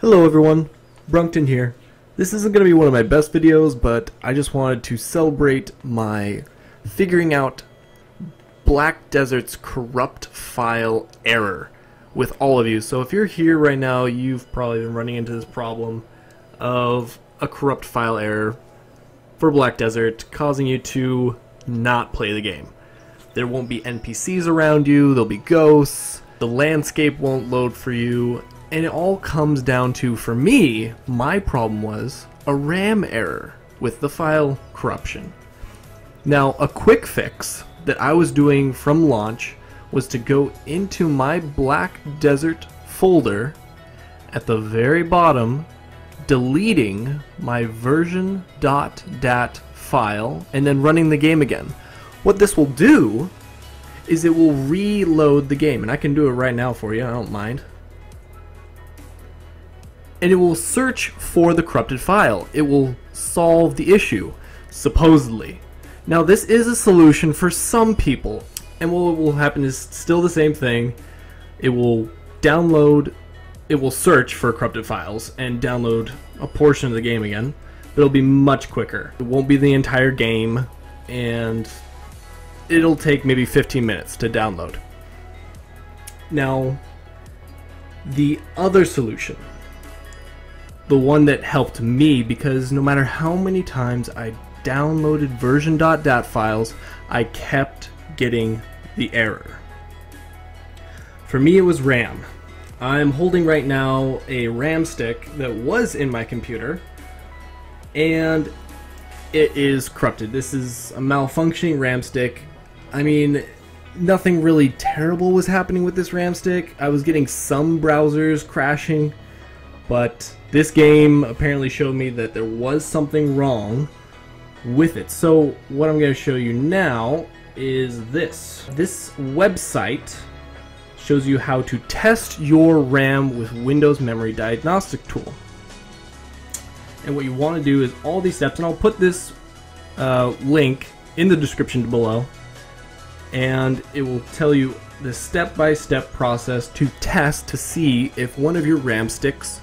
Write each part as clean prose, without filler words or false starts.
Hello everyone, Brunkton here. This isn't going to be one of my best videos, but I just wanted to celebrate my figuring out Black Desert's corrupt file error with all of you. So if you're here right now, you've probably been running into this problem of a corrupt file error for Black Desert, causing you to not play the game. There won't be NPCs around you, there'll be ghosts, the landscape won't load for you, and it all comes down to, for me, my problem was a RAM error with the file corruption. Now, a quick fix that I was doing from launch was to go into my Black Desert folder at the very bottom, deleting my version.dat file, and then running the game again. What this will do is it will reload the game, and I can do it right now for you, I don't mind. And it will search for the corrupted file. It will solve the issue, supposedly. Now this is a solution for some people, and what will happen is still the same thing. It will download, it will search for corrupted files and download a portion of the game again, but it'll be much quicker. It won't be the entire game, and it'll take maybe 15 minutes to download. Now, the other solution, the one that helped me, because no matter how many times I downloaded version.dat files, I kept getting the error. For me, it was RAM. I'm holding right now a RAM stick that was in my computer, and it is corrupted. This is a malfunctioning RAM stick. I mean, nothing really terrible was happening with this RAM stick. I was getting some browsers crashing, but this game apparently showed me that there was something wrong with it. So what I'm going to show you now is this. This website shows you how to test your RAM with Windows Memory Diagnostic Tool. And what you want to do is all these steps, and I'll put this link in the description below, and it will tell you the step-by-step process to test to see if one of your RAM sticks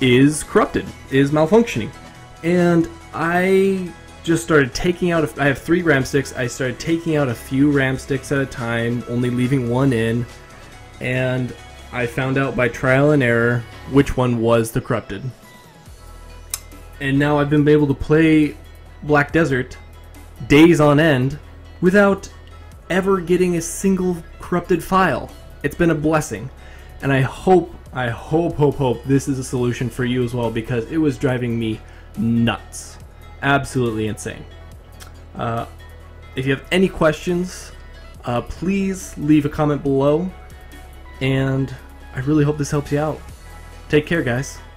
is corrupted, is malfunctioning. And I just started taking out, I have 3 RAM sticks, I started taking out a few RAM sticks at a time, only leaving one in, and I found out by trial and error which one was the corrupted. And now I've been able to play Black Desert days on end without ever getting a single corrupted file. It's been a blessing, and I hope this is a solution for you as well, because it was driving me nuts. Absolutely insane. If you have any questions, please leave a comment below, and I really hope this helps you out. Take care, guys.